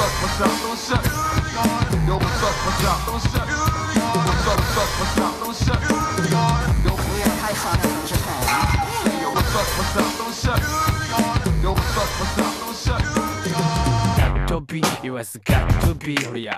Got to be, it was got to be real.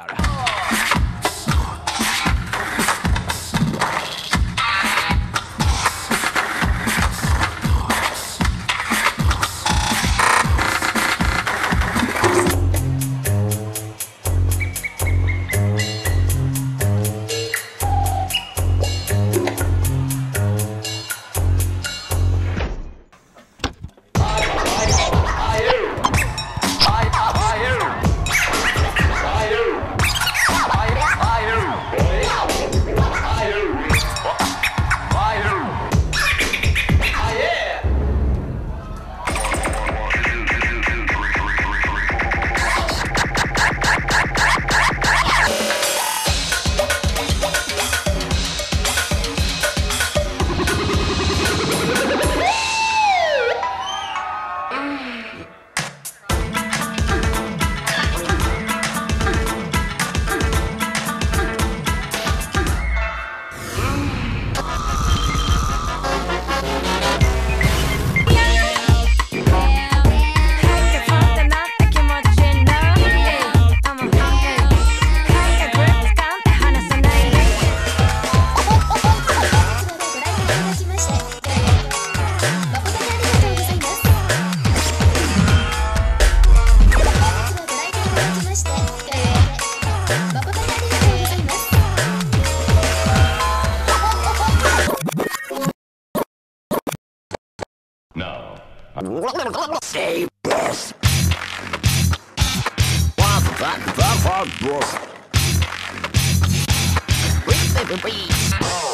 Stay boss. What the fuck, boss?